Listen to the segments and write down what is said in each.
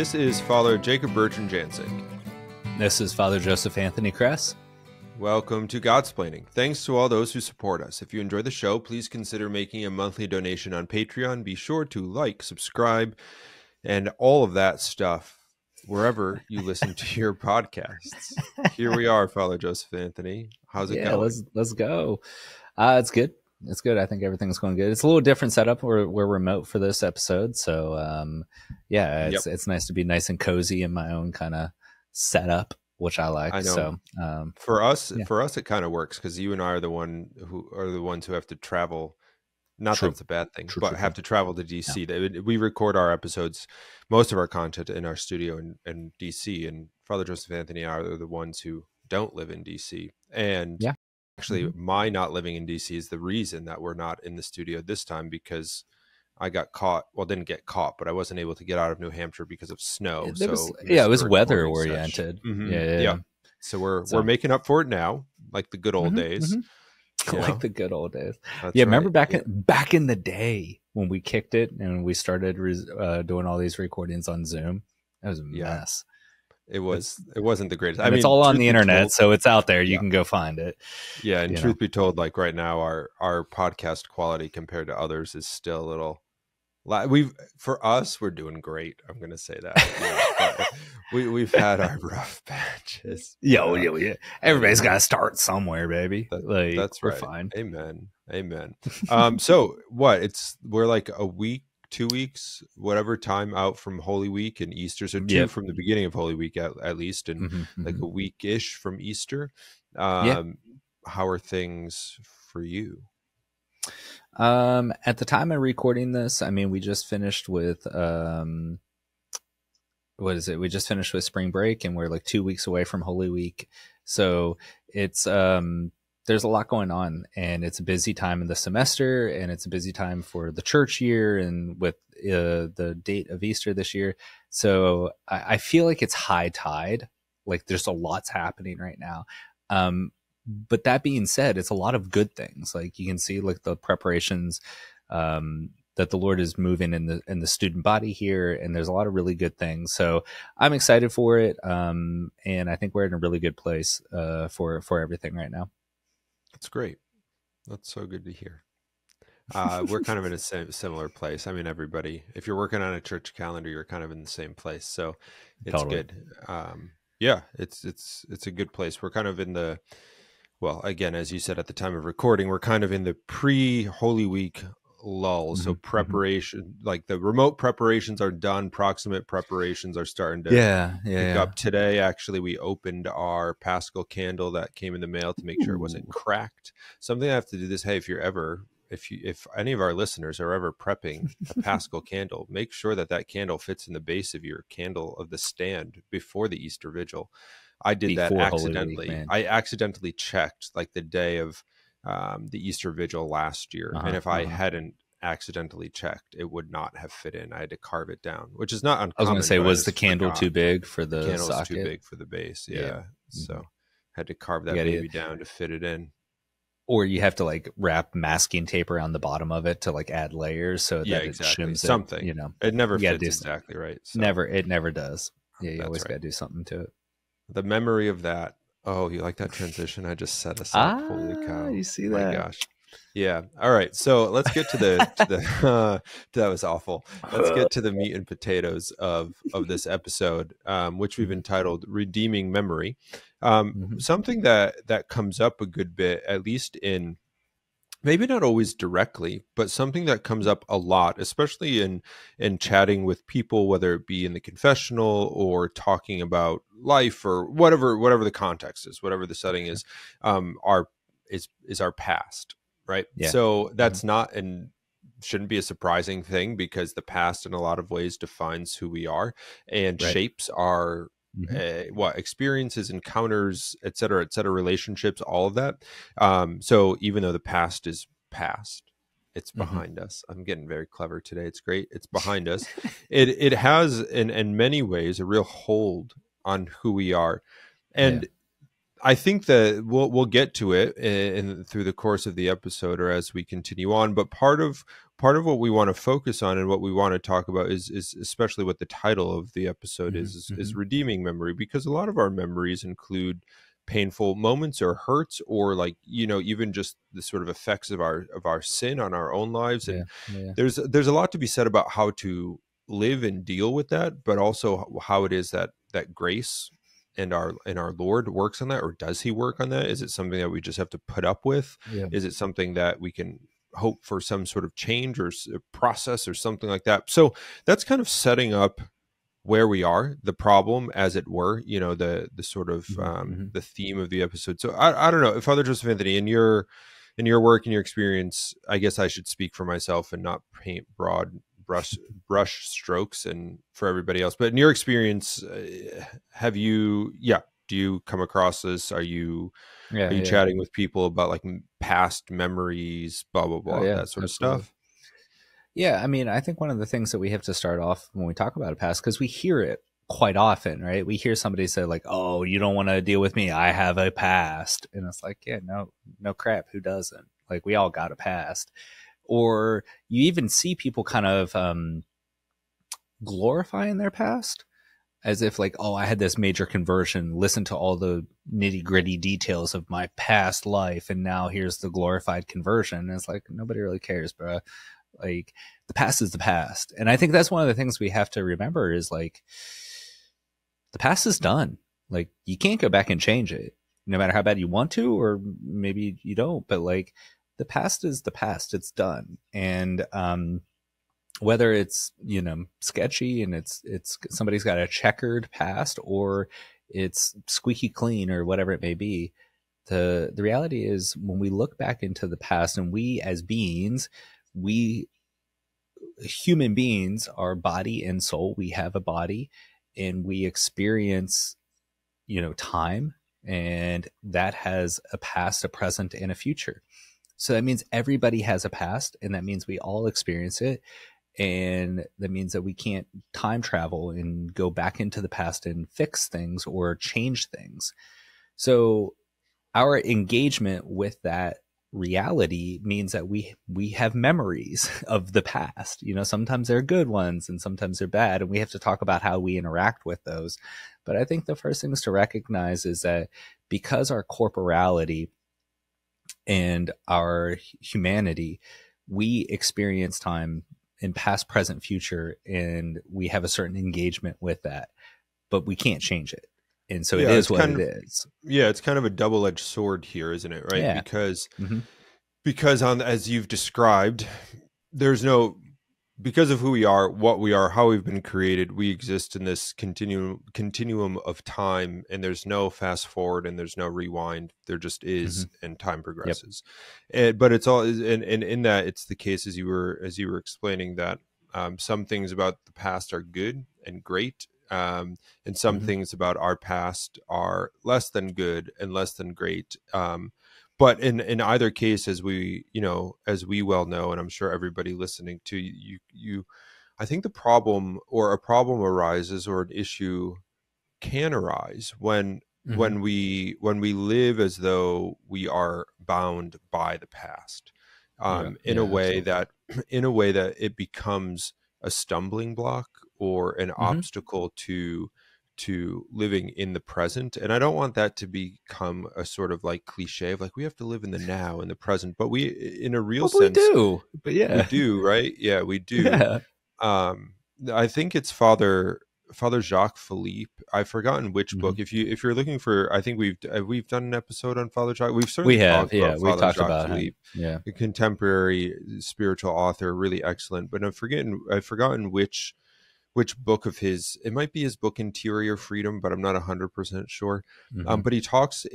This is Father Jacob Bertrand Janczyk. This is Father Joseph Anthony Kress. Welcome to Godsplaining. Thanks to all those who support us. If you enjoy the show, please consider making a monthly donation on Patreon. Be sure to like, subscribe, and all of that stuff wherever you listen to your podcasts. Here we are, Father Joseph Anthony. How's it going? Yeah, let's go. It's good. It's good. I think everything's going good. It's a little different setup. We're remote for this episode. So, yeah, it's nice to be nice and cozy in my own kind of setup, which I like. I know. So, for us, it kind of works because you and I are the ones who have to travel. Not that it's a bad thing, but have to travel to DC. Yeah. We record our episodes, most of our content in our studio in DC. And Father Joseph Anthony and I are the ones who don't live in DC. And yeah. Actually, my not living in DC is the reason that we're not in the studio this time, because I got caught. Well, didn't get caught, but I wasn't able to get out of New Hampshire because of snow. It was weather oriented. Mm-hmm. Yeah. So we're making up for it now, like the good old days. Mm-hmm. Yeah. Like the good old days. That's yeah, remember right. back in the day when we kicked it and we started doing all these recordings on Zoom. That was a mess. It wasn't the greatest. I mean, it's all on the internet, so it's out there. You can go find it. Yeah, and truth be told, like right now, our podcast quality compared to others is still a little. For us, we're doing great. I'm gonna say that. Yeah, we've had our rough patches. Yeah. Everybody's gotta start somewhere, baby. That's right. We're fine. Amen. So what? We're like a week. 2 weeks, whatever time out from Holy Week and Easter. So two from the beginning of Holy Week at least, and like a week-ish from Easter. How are things for you? At the time of recording this, I mean, we just finished with, we just finished with spring break and we're like 2 weeks away from Holy Week. So it's, there's a lot going on, and it's a busy time in the semester, and it's a busy time for the church year, and with the date of Easter this year. So I feel like it's high tide. Like there's a lot's happening right now. But that being said, it's a lot of good things. Like you can see like the preparations, that the Lord is moving in the student body here. And there's a lot of really good things. So I'm excited for it. And I think we're in a really good place, for everything right now. That's great. That's so good to hear. We're kind of in a similar place. I mean, everybody, if you're working on a church calendar, you're kind of in the same place. So it's good. Yeah, it's a good place. We're kind of in the, well, again, as you said, at the time of recording, we're kind of in the pre-Holy Week lull. So preparation, like the remote preparations are done. Proximate preparations are starting to pick up. Today, actually, we opened our Paschal candle that came in the mail to make sure it wasn't cracked. Something I have to do this. Hey, if any of our listeners are ever prepping a Paschal candle, make sure that that candle fits in the base of your candle of the stand before the Easter Vigil. I did before that accidentally. Holy Week, I accidentally checked like the day of the Easter Vigil last year. And if I hadn't accidentally checked, it would not have fit in. I had to carve it down, which is not uncommon. I was going to say, was the candle too big for the socket? Too big for the base. Yeah. So had to carve that baby down to fit it in. Or you have to like wrap masking tape around the bottom of it to like add layers so that it shims something. You know, it never fits exactly right. So. It never does. Yeah, you always got to do something to it. The memory of that. Oh, you like that transition? I just set us up. Holy cow! You see that? My gosh. Yeah. All right. So let's get to the. That was awful. Let's get to the meat and potatoes of this episode, which we've entitled "Redeeming Memory." Something that comes up a good bit, at least in, maybe not always directly, but something that comes up a lot, especially in chatting with people, whether it be in the confessional or talking about life or whatever the context is, whatever the setting is, is our past, right? Yeah. So that's not and shouldn't be a surprising thing, because the past in a lot of ways defines who we are and shapes our experiences, encounters, et cetera, relationships, all of that. So even though the past is past, it's behind us. I'm getting very clever today. It's great. It's behind us. It has in many ways a real hold on who we are. And I think that we'll get to it in through the course of the episode or as we continue on. But part of what we want to focus on and what we want to talk about is especially what the title of the episode is redeeming memory, because a lot of our memories include painful moments or hurts or, like, you know, even just the sort of effects of our sin on our own lives. And there's a lot to be said about how to live and deal with that, but also how it is that grace and our Lord works on that, or does he work on that? Is it something that we just have to put up with? Is it something that we can hope for some sort of change or process or something like that? So that's kind of setting up where we are, the problem, as it were, you know, the sort of the theme of the episode. So I don't know, Father Joseph Anthony, in your work and your experience, I guess I should speak for myself and not paint broad brush strokes and for everybody else, but in your experience, do you come across this? Are you chatting with people about, like, past memories, blah blah blah, that sort of stuff? Yeah, I mean, I think one of the things that we have to start off when we talk about a past, because we hear it quite often, right? We hear somebody say, like, "Oh, you don't want to deal with me. I have a past," and it's like, yeah, no crap, who doesn't? Like, we all got a past. Or you even see people kind of glorifying their past as if, like, oh, I had this major conversion, listen to all the nitty gritty details of my past life, and now here's the glorified conversion. And it's like, nobody really cares, bro. Like, the past is the past. And I think that's one of the things we have to remember is, like, the past is done. Like, you can't go back and change it, no matter how bad you want to, or maybe you don't, but, like, the past is the past. It's done. And whether it's, you know, sketchy and it's somebody's got a checkered past, or it's squeaky clean, or whatever it may be, the reality is, when we look back into the past, and we as beings, we human beings are body and soul. We have a body and we experience, you know, time, and that has a past, a present, and a future. So that means everybody has a past, and that means we all experience it. And that means that we can't time travel and go back into the past and fix things or change things. So our engagement with that reality means that we have memories of the past. You know, sometimes they're good ones and sometimes they're bad, and we have to talk about how we interact with those. But I think the first things to recognize is that because our corporality and our humanity, we experience time in past, present, future, and we have a certain engagement with that, but we can't change it. And so it is what it is. Yeah, it's kind of a double-edged sword here, isn't it? Right? Yeah. Because as you've described, because of who we are, what we are, how we've been created, we exist in this continuum of time, and there's no fast forward and there's no rewind. There just is, and time progresses. Yep. But it's all, and in that, it's the case, as you were explaining, that some things about the past are good and great, and some things about our past are less than good and less than great. But in either case, as we well know, and I'm sure everybody listening to you, I think a problem arises, or an issue can arise when we live as though we are bound by the past, in a way that it becomes a stumbling block or an obstacle to living in the present. And I don't want that to become a sort of, like, cliche of, like, we have to live in the now, in the present, but we, in a real sense, we do. But we do, right? Yeah, we do. Yeah. I think it's Father Jacques Philippe. I've forgotten which book. If you're looking for, I think we've done an episode on Father Jacques. We've talked about Father Jacques Philippe, a contemporary spiritual author, really excellent. But I've forgotten which book of his. It might be his book Interior Freedom, but I'm not 100% sure. But he talks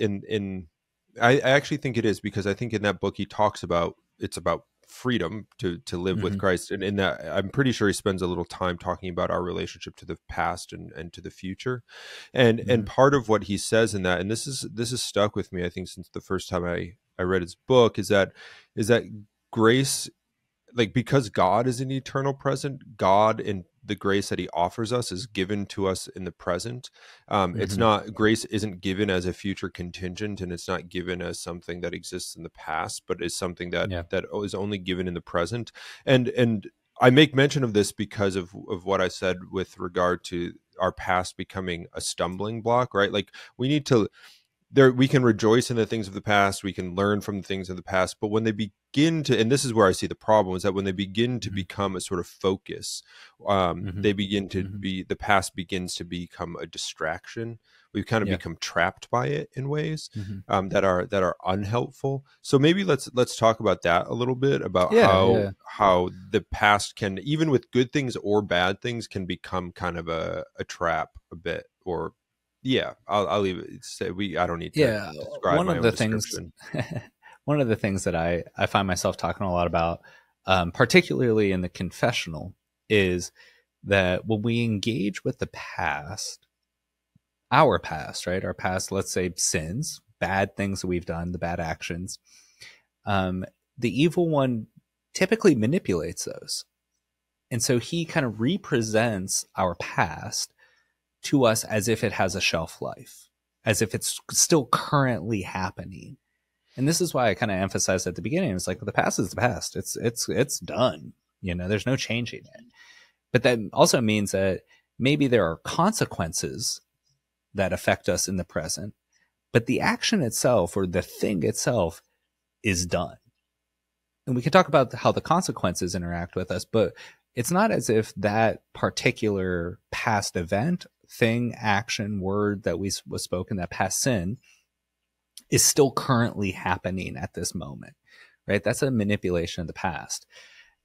I actually think it is, because I think in that book he talks about, it's about freedom to live with Christ. And in that, I'm pretty sure he spends a little time talking about our relationship to the past and to the future. And part of what he says in that, and this is stuck with me, I think, since the first time I read his book, is that grace, like, because God is an eternal present, God and the grace that he offers us is given to us in the present. It's not, grace isn't given as a future contingent, and it's not given as something that exists in the past, but is something that, that is only given in the present. And I make mention of this because of what I said with regard to our past becoming a stumbling block, right? Like, we need to, we can rejoice in the things of the past, we can learn from the things of the past, but when they begin to, and this is where I see the problem, is that when they begin to become a sort of focus, they begin to be, the past begins to become a distraction. We kind of become trapped by it in ways that are unhelpful. So maybe let's talk about that a little bit, about how the past can, even with good things or bad things, can become kind of a trap a bit, or I'll leave it. I don't need to describe one of the things. One of the things that I find myself talking a lot about, particularly in the confessional, is that when we engage with the past, our past, right? Our past, let's say sins, bad things that we've done, the bad actions, the evil one typically manipulates those. And so he kind of represents our past to us as if it has a shelf life, as if it's still currently happening. And this is why I kind of emphasized at the beginning, it's like, well, the past is the past. It's done. You know, there's no changing it. But that also means that maybe there are consequences that affect us in the present, but the action itself, or the thing itself, is done. And we can talk about how the consequences interact with us, but it's not as if that particular past event, thing, action, word that was spoken, that past sin, is still currently happening at this moment, right? That's a manipulation of the past.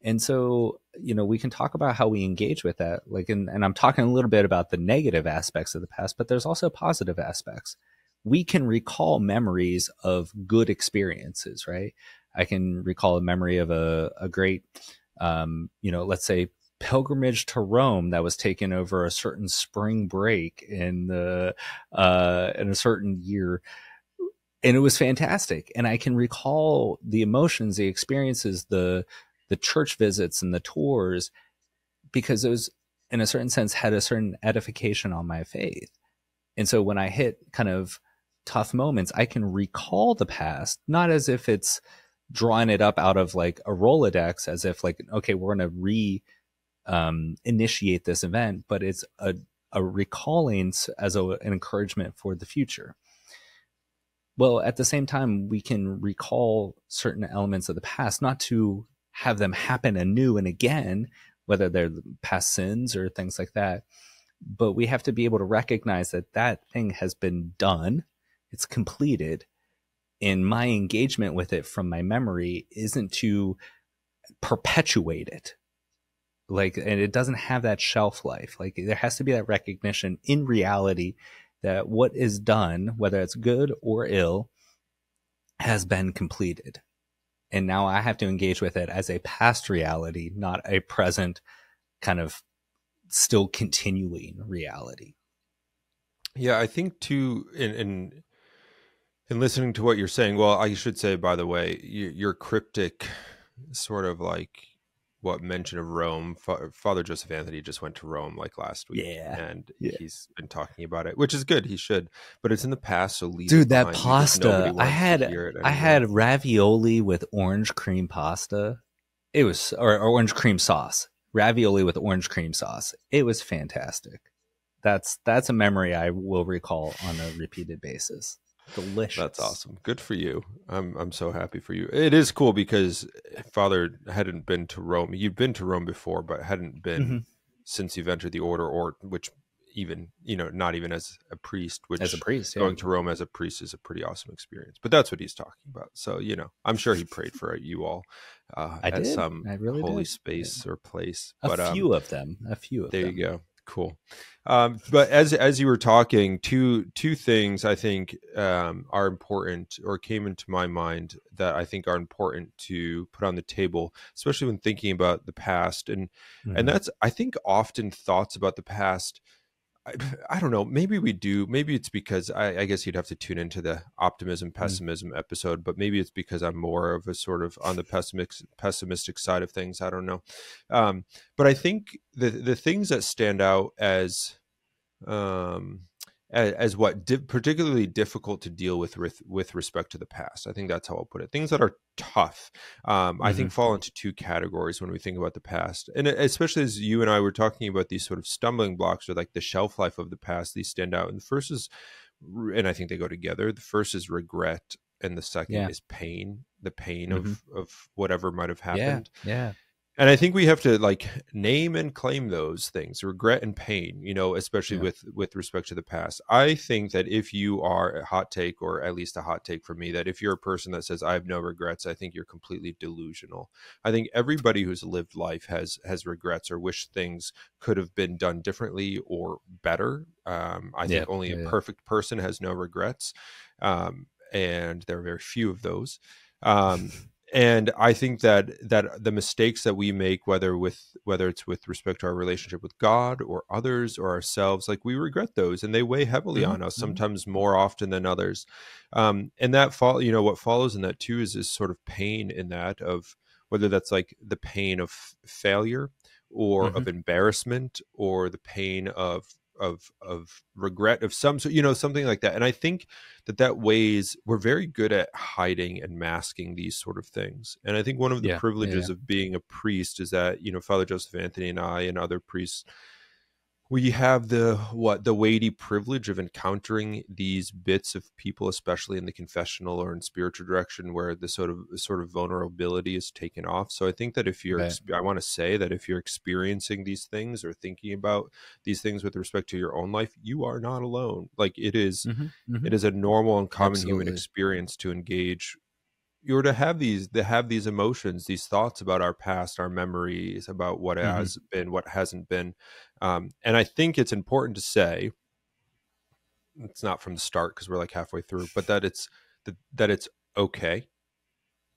And so, you know, we can talk about how we engage with that. Like, and I'm talking a little bit about the negative aspects of the past, but there's also positive aspects. We can recall memories of good experiences, right? I can recall a memory of a great, you know, let's say pilgrimage to Rome that was taken over a certain spring break in a certain year. And it was fantastic. And I can recall the emotions, the experiences, the church visits and the tours, because those, in a certain sense, had a certain edification on my faith. And so when I hit kind of tough moments, I can recall the past, not as if it's drawing it up out of like a Rolodex, as if like, okay, we're going to initiate this event, but it's a recalling as an encouragement for the future. Well, at the same time, we can recall certain elements of the past, not to have them happen anew and again, whether they're past sins or things like that. But we have to be able to recognize that that thing has been done. It's completed. And my engagement with it from my memory isn't to perpetuate it. Like, and it doesn't have that shelf life. Like, there has to be that recognition in reality that what is done, whether it's good or ill, has been completed. And now I have to engage with it as a past reality, not a present kind of still continuing reality. Yeah, I think too, in listening to what you're saying, well, I should say, by the way, your cryptic sort of like mention of Rome, Father Joseph Anthony just went to Rome like last week, and he's been talking about it, which is good. He should, but it's in the past, so leave. Dude, that pasta! I had ravioli with orange cream pasta. It was or orange cream sauce. Ravioli with orange cream sauce. It was fantastic. That's a memory I will recall on a repeated basis. Delicious. That's awesome. Good for you. I'm so happy for you. It is cool because Father hadn't been to Rome. You've been to Rome before, but hadn't been since you've entered the order, or which even, you know, not even as a priest, which as a priest, going to Rome as a priest is a pretty awesome experience. But that's what he's talking about. So, you know, I'm sure he prayed for you all at some holy space or place. But, a few of them. There you go. Cool. But as you were talking, two things I think are important, or came into my mind, that I think are important to put on the table, especially when thinking about the past. And that's, I think, often thoughts about the past I don't know. Maybe we do. Maybe it's because I guess you'd have to tune into the optimism, pessimism episode, but maybe it's because I'm more of a sort of on the pessimistic side of things. I don't know. But I think the things that stand out as what particularly difficult to deal with respect to the past. I think that's how I'll put it. Things that are tough, I think fall into two categories when we think about the past. And especially as you and I were talking about these sort of stumbling blocks or like the shelf life of the past, these stand out. And the first is, and I think they go together, the first is regret. And the second is pain, the pain of whatever might've happened. Yeah. And I think we have to like name and claim those things, regret and pain, you know, especially with respect to the past. I think that if you are a hot take, or at least a hot take for me, that if you're a person that says, I have no regrets, I think you're completely delusional. I think everybody who's lived life has regrets or wish things could have been done differently or better. I think only a perfect person has no regrets. And there are very few of those. And I think that the mistakes that we make, whether it's with respect to our relationship with God or others or ourselves, like we regret those and they weigh heavily on us, sometimes more often than others. And that what follows in that too is this sort of pain in that, of whether that's like the pain of failure or of embarrassment or the pain of regret of some sort, you know, something like that. And I think that weighs, we're very good at hiding and masking these sort of things. And I think one of the privileges of being a priest is that, you know, Father Joseph Anthony and I and other priests, we have the weighty privilege of encountering these bits of people, especially in the confessional or in spiritual direction, where the sort of vulnerability is taken off. So I think that if you're, I want to say that if you're experiencing these things or thinking about these things with respect to your own life, you are not alone. Like it is, it is a normal and common human experience to engage. You're to have these emotions, these thoughts about our past, our memories, about what has been, what hasn't been. And I think it's important to say, it's not from the start because we're like halfway through, but that it's okay,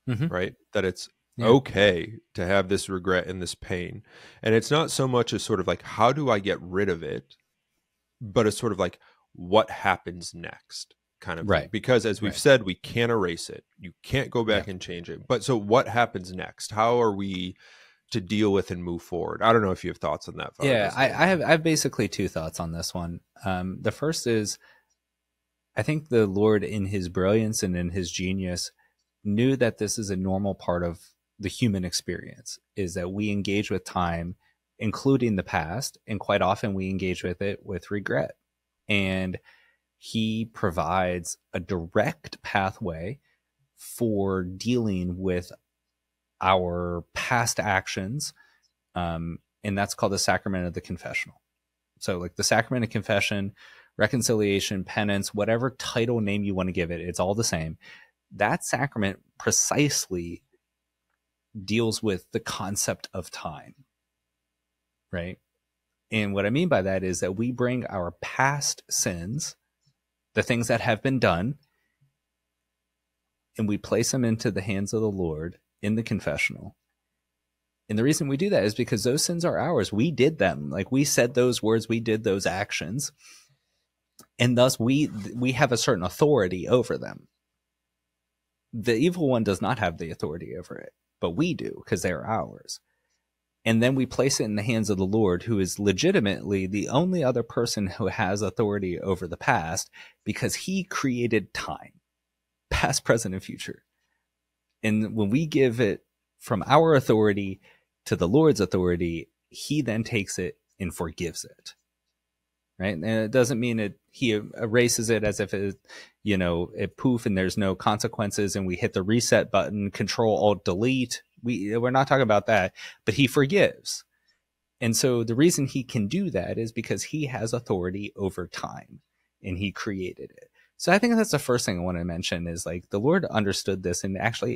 right? That it's okay to have this regret and this pain. And it's not so much as sort of like, how do I get rid of it? But it's sort of like, what happens next? Kind of thing. Because as we've said, we can't erase it. You can't go back and change it. But so what happens next? How are we to deal with and move forward? I don't know if you have thoughts on that, Father. Yeah, I have basically two thoughts on this one. The first is, I think the Lord in his brilliance and in his genius knew that this is a normal part of the human experience, is that we engage with time, including the past, and quite often we engage with it with regret. And he provides a direct pathway for dealing with our past actions. And that's called the sacrament of the confessional. So like the sacrament of confession, reconciliation, penance, whatever title name you want to give it, it's all the same. That sacrament precisely deals with the concept of time, right? And what I mean by that is that we bring our past sins, the things that have been done, and we place them into the hands of the Lord in the confessional. And the reason we do that is because those sins are ours. We did them. Like we said those words, we did those actions. And thus we have a certain authority over them. The evil one does not have the authority over it, but we do, because they are ours. And then we place it in the hands of the Lord, who is legitimately the only other person who has authority over the past, because he created time, past, present, and future. And when we give it from our authority to the Lord's authority, he then takes it and forgives it, right? And it doesn't mean he erases it as if it, you know, it poof and there's no consequences and we hit the reset button, control, alt, delete. We're not talking about that, but he forgives. And so the reason he can do that is because he has authority over time and he created it. So I think that's the first thing I want to mention is like the Lord understood this and actually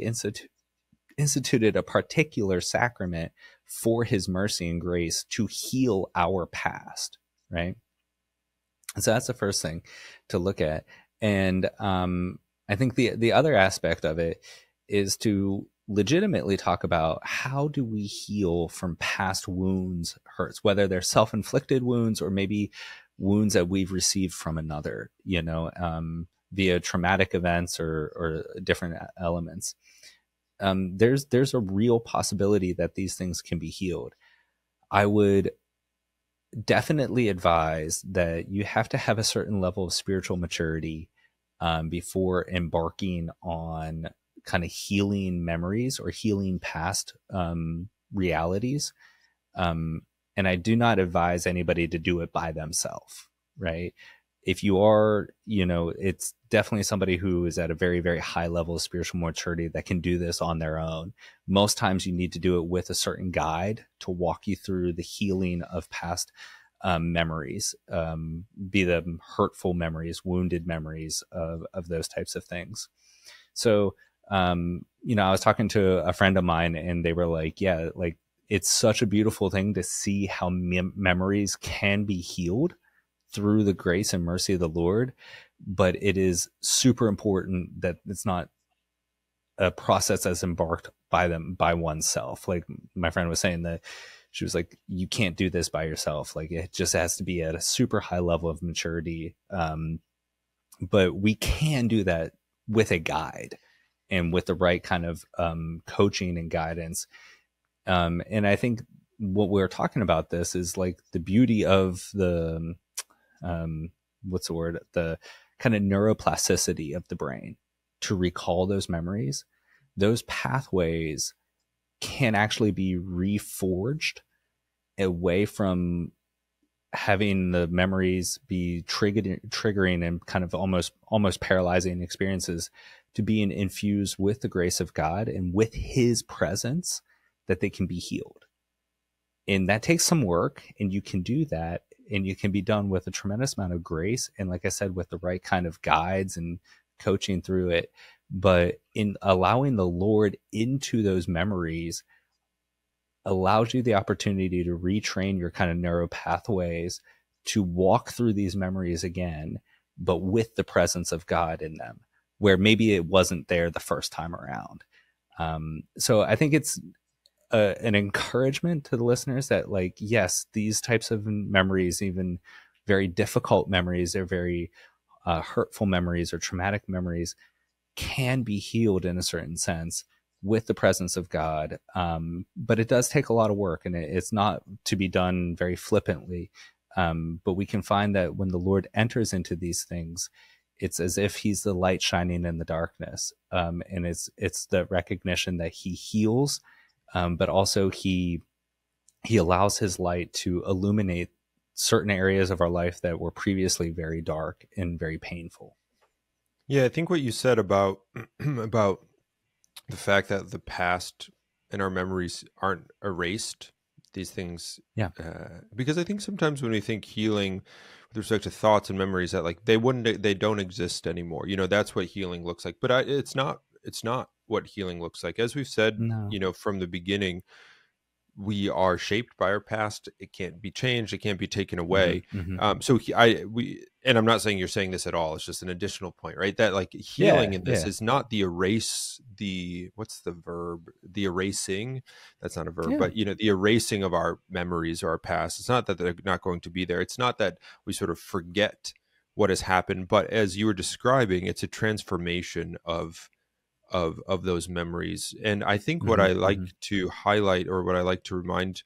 instituted a particular sacrament for his mercy and grace to heal our past, right? And so that's the first thing to look at. And I think the other aspect of it is to legitimately talk about, how do we heal from past wounds, hurts, whether they're self-inflicted wounds or maybe wounds that we've received from another, you know, via traumatic events or different elements. There's a real possibility that these things can be healed. I would definitely advise that you have to have a certain level of spiritual maturity before embarking on kind of healing memories or healing past realities. And I do not advise anybody to do it by themselves, right? If you are, you know, it's definitely somebody who is at a very, very high level of spiritual maturity that can do this on their own. Most times you need to do it with a certain guide to walk you through the healing of past memories, be them hurtful memories, wounded memories of those types of things. So, you know, I was talking to a friend of mine and they were like, yeah, like it's such a beautiful thing to see how memories can be healed through the grace and mercy of the Lord, but it is super important that it's not a process that's embarked by them, by oneself. Like my friend was saying that she was like, you can't do this by yourself. Like it just has to be at a super high level of maturity. But we can do that with a guide and with the right kind of coaching and guidance. And I think what we're talking about this is like the beauty of the, what's the word, the kind of neuroplasticity of the brain to recall those memories. Those pathways can actually be reforged away from having the memories be triggering and kind of almost paralyzing experiences to being infused with the grace of God and with his presence, that they can be healed. And that takes some work, and you can do that. And you can be done with a tremendous amount of grace. And like I said, with the right kind of guides and coaching through it, but in allowing the Lord into those memories allows you the opportunity to retrain your kind of neuro pathways to walk through these memories again, but with the presence of God in them, where maybe it wasn't there the first time around. So I think it's an encouragement to the listeners that, like, yes, these types of memories, even very difficult memories, they're very hurtful memories or traumatic memories, can be healed in a certain sense with the presence of God. But it does take a lot of work, and it's not to be done very flippantly. But we can find that when the Lord enters into these things, it's as if he's the light shining in the darkness. And it's the recognition that he heals, but also he allows his light to illuminate certain areas of our life that were previously very dark and very painful. Yeah, I think what you said about about the fact that the past and our memories aren't erased, these things. Yeah. Because I think sometimes when we think healing with respect to thoughts and memories, that like they don't exist anymore. You know, that's what healing looks like. But it's not what healing looks like. As we've said, no. You know, from the beginning, we are shaped by our past. It can't be changed. It can't be taken away. Mm-hmm. And I'm not saying you're saying this at all. It's just an additional point, right? That like healing in this is not the erase, what's the verb? The erasing. That's not a verb, but you know, the erasing of our memories or our past. It's not that they're not going to be there. It's not that we sort of forget what has happened, but as you were describing, it's a transformation of those memories. And I think what I like to highlight, or what I like to remind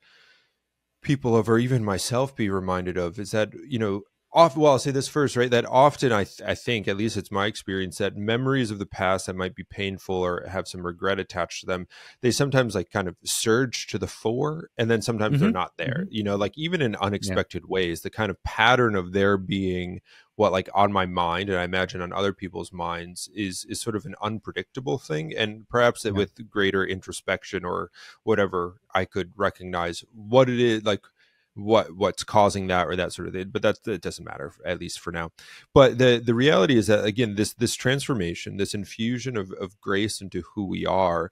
people of, or even myself be reminded of, is that, you know, well, I'll say this first, right? That often I think, at least it's my experience, that memories of the past that might be painful or have some regret attached to them, they sometimes like kind of surge to the fore, and then sometimes they're not there, you know, like even in unexpected ways, the kind of pattern of their being what like on my mind, and I imagine on other people's minds, is sort of an unpredictable thing. And perhaps with greater introspection or whatever, I could recognize what it is, like, what's causing that or that sort of thing, but that doesn't matter, at least for now. But the reality is that, again, this transformation, this infusion of grace into who we are,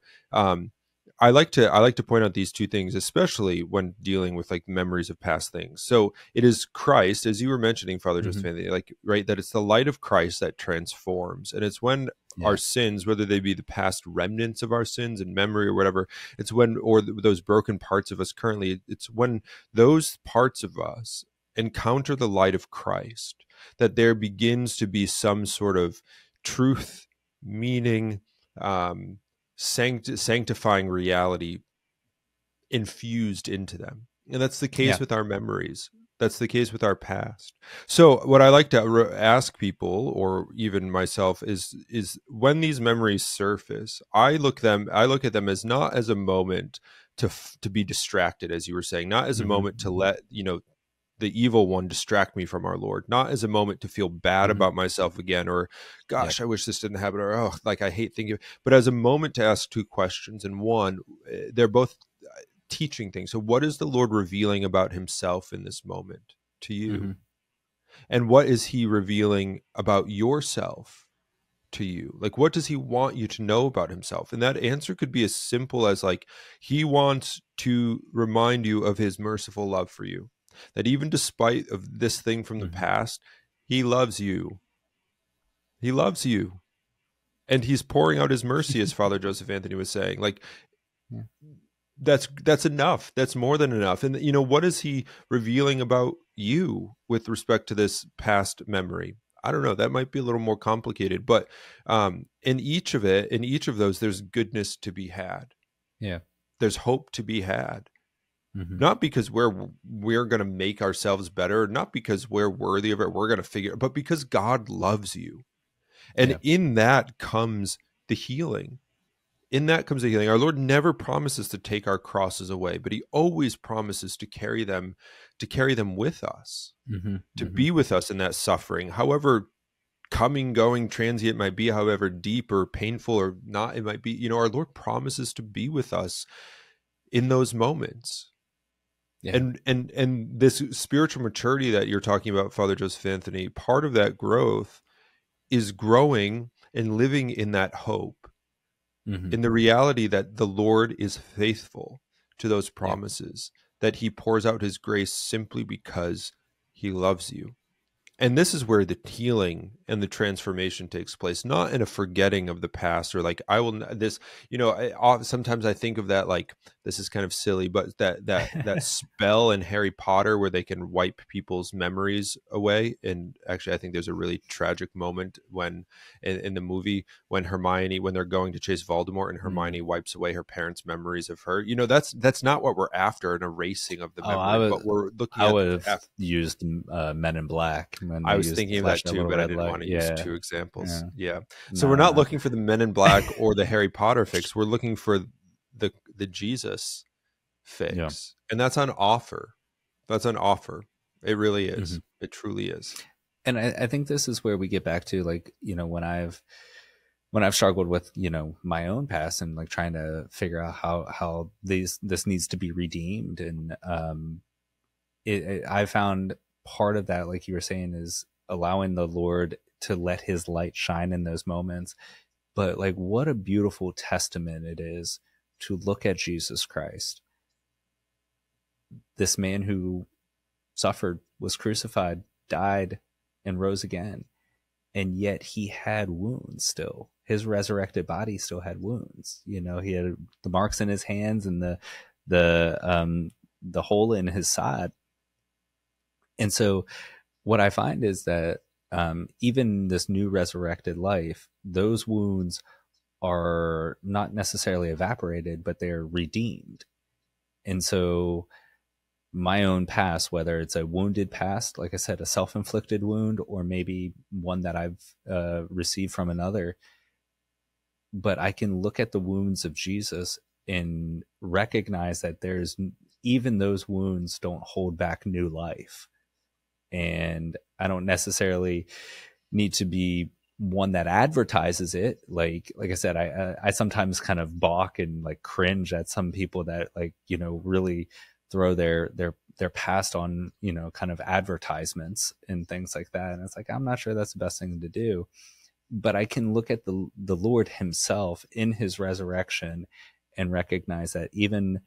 I like to point out these two things, especially when dealing with like memories of past things. So it is Christ, as you were mentioning, Father Joseph Anthony, like, right, that it's the light of Christ that transforms. And it's when our sins, whether they be the past remnants of our sins and memory or whatever, it's when, or those broken parts of us currently, it's when those parts of us encounter the light of Christ, that there begins to be some sort of truth, meaning, sanctifying reality infused into them. And that's the case with our memories. That's the case with our past. So what I like to ask people, or even myself, is when these memories surface, I look at them as not as a moment to be distracted, as you were saying, not as a moment to let, you know, the evil one distract me from our Lord, not as a moment to feel bad about myself again, or gosh, I wish this didn't happen, or oh, like I hate thinking, but as a moment to ask two questions. And one, they're both teaching things. So what is the Lord revealing about himself in this moment to you? And what is he revealing about yourself to you? Like, what does he want you to know about himself? And that answer could be as simple as, like, he wants to remind you of his merciful love for you, that even despite of this thing from the past, he loves you. He loves you. And he's pouring out his mercy, as Father Joseph Anthony was saying, like, that's enough. That's more than enough. And, you know, what is he revealing about you with respect to this past memory? I don't know. That might be a little more complicated, but in each of those, there's goodness to be had. Yeah. There's hope to be had. Not because we're going to make ourselves better, not because we're worthy of it, we're going to figure it, but because God loves you. And in that comes the healing. In that comes the healing. Our Lord never promises to take our crosses away, but he always promises to carry them with us, to be with us in that suffering, however coming, going, transient might be, however deep or painful or not it might be. You know, our Lord promises to be with us in those moments. And this spiritual maturity that you're talking about, Father Joseph Anthony, part of that growth is growing and living in that hope, in the reality that the Lord is faithful to those promises, that he pours out his grace simply because he loves you. And this is where the healing and the transformation takes place, not in a forgetting of the past or like, I will this, you know, sometimes I think of that, like, this is kind of silly, but that spell in Harry Potter where they can wipe people's memories away. And actually, I think there's a really tragic moment when in the movie, when Hermione, when they're going to chase Voldemort and Hermione wipes away her parents' memories of her, you know, that's not what we're after, an erasing of the memory, but we're looking at. I would have used Men in Black. I was thinking of that too, but I didn't want to use two examples. So we're not looking for the Men in Black or the Harry Potter fix. We're looking for the Jesus fix. And that's on offer. That's on offer. It really is. It truly is. And I think this is where we get back to, like, you know, when I've struggled with, you know, my own past and like trying to figure out how this needs to be redeemed. And I found part of that, like you were saying, is allowing the Lord to let his light shine in those moments. But like, what a beautiful testament it is to look at Jesus Christ, this man who suffered, was crucified, died, and rose again. And yet he had wounds still. His resurrected body still had wounds. You know, he had the marks in his hands and the hole in his side. And so what I find is that even this new resurrected life, those wounds are not necessarily evaporated, but they're redeemed. And so my own past, whether it's a wounded past, like I said, a self-inflicted wound, or maybe one that I've received from another, but I can look at the wounds of Jesus and recognize that there's, even those wounds don't hold back new life. And I don't necessarily need to be one that advertises it. Like I said, I sometimes kind of balk and like cringe at some people that, like, you know, really throw their past on, you know, kind of advertisements and things like that. And it's like, I'm not sure that's the best thing to do, but I can look at the Lord himself in his resurrection and recognize that even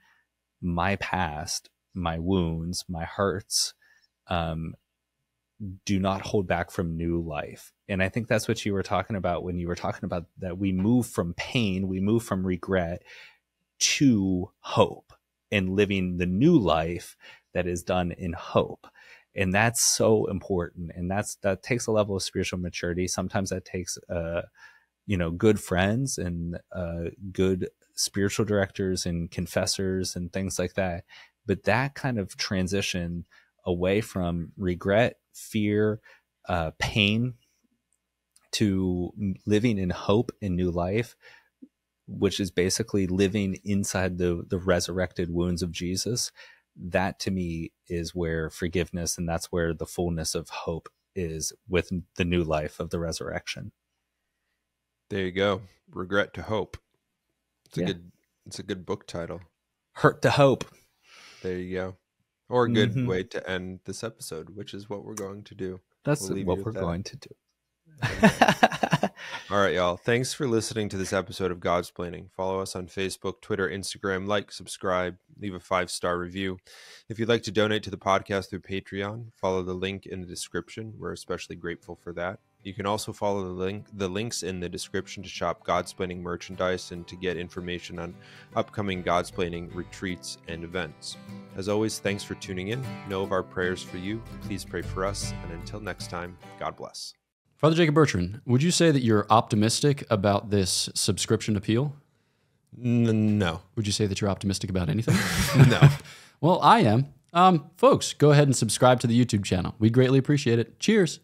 my past, my wounds, my hurts, do not hold back from new life. And I think that's what you were talking about when you were talking about that we move from pain, we move from regret to hope and living the new life that is done in hope. And that's so important. And that takes a level of spiritual maturity. Sometimes that takes, good friends and good spiritual directors and confessors and things like that. But that kind of transition away from regret, fear, pain, to living in hope and new life, which is basically living inside the resurrected wounds of Jesus, that to me is where forgiveness, and that's where the fullness of hope is with the new life of the resurrection. There you go. Regret to hope. It's a good book title. Hurt to hope. There you go. Or a good way to end this episode, which is what we're going to do. That's what we're going to do. All right, y'all. Thanks for listening to this episode of Godsplaining. Follow us on Facebook, Twitter, Instagram. Like, subscribe, leave a 5-star review. If you'd like to donate to the podcast through Patreon, follow the link in the description. We're especially grateful for that. You can also follow the links in the description to shop Godsplaining merchandise and to get information on upcoming Godsplaining retreats and events. As always, thanks for tuning in. Know of our prayers for you. Please pray for us. And until next time, God bless. Father Jacob Bertrand, would you say that you're optimistic about this subscription appeal? No. Would you say that you're optimistic about anything? No. Well, I am. Folks, go ahead and subscribe to the YouTube channel. We'd greatly appreciate it. Cheers.